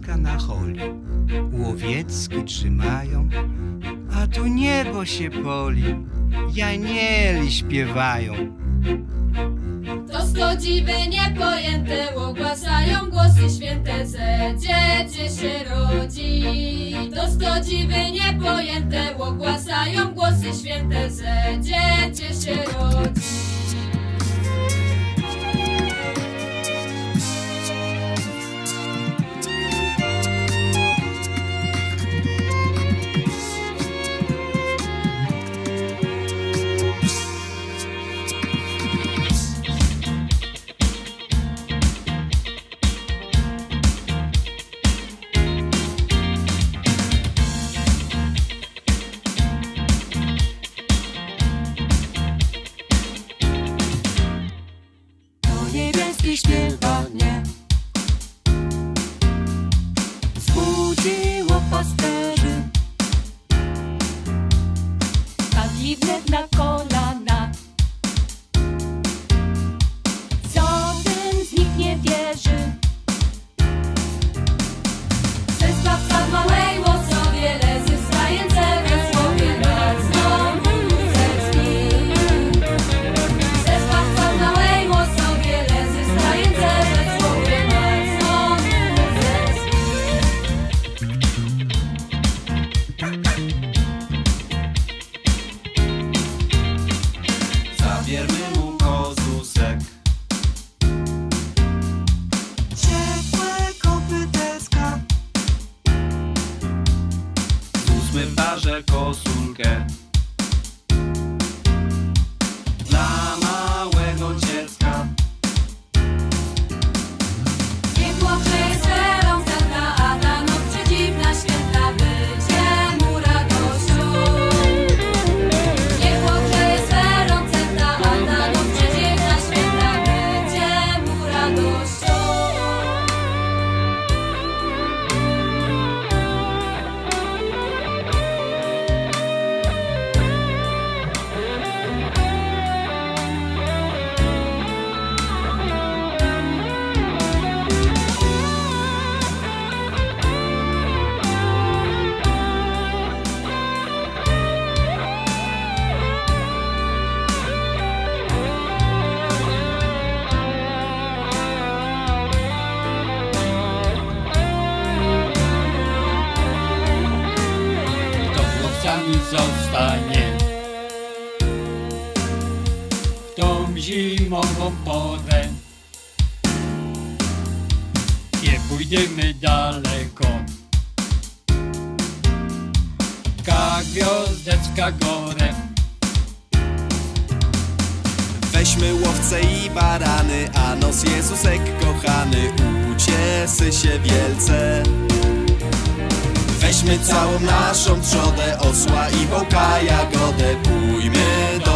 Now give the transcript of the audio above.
łowiska na holi. Łowiecki trzymają, a tu niebo się poli. Janieli śpiewają. To stodziwy niepojęte ogłasają głosy święte, że dziecię się rodzi. To stodziwy niepojęte ogłasają głosy święte, że dziecię się rodzi. Niebieski śpiewanie zbudziło pasterzy, tak i wnet na kolana. Żaden z nich nie wierzy, ze zbawca małej łosowie wiele zyskające we słowie raz. Że koszulkę dla małego dziecka. Nie płacze jest ferą zęta, a ta noc przedziwna święta będzie mu radością. Nie płacze jest ferą zęta, a ta noc przedziwna święta będzie mu radością. Zostanie w tą zimową porę. Nie pójdziemy daleko, ka gwiazdeczka górę. Weźmy łowce i barany, a nos Jezusek kochany uciesy się wielce. Weźmy całą naszą trzodę, osła i wołka jagodę, pójdźmy do